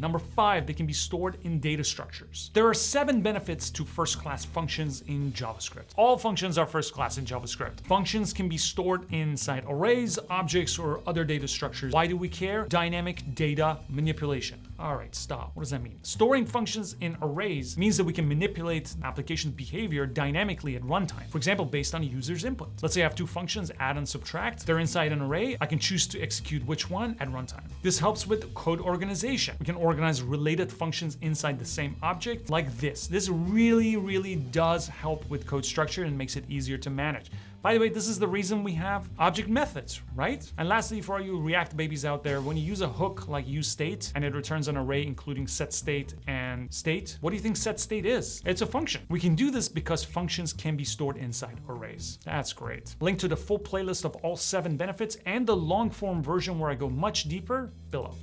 Number 5, they can be stored in data structures. There are 7 benefits to first-class functions in JavaScript. All functions are first-class in JavaScript. Functions can be stored inside arrays, objects, or other data structures. Why do we care? Dynamic data manipulation. All right, stop. What does that mean? Storing functions in arrays means that we can manipulate an application's behavior dynamically at runtime. For example, based on a user's input. Let's say I have 2 functions, add and subtract. They're inside an array. I can choose to execute which one at runtime. This helps with code organization. We can organize related functions inside the same object like this. This really does help with code structure and makes it easier to manage. By the way, this is the reason we have object methods, right? And lastly, for all you React babies out there, when you use a hook like useState and it returns an array including setState and state, what do you think setState is? It's a function. We can do this because functions can be stored inside arrays. That's great. Link to the full playlist of all 7 benefits and the long form version where I go much deeper below.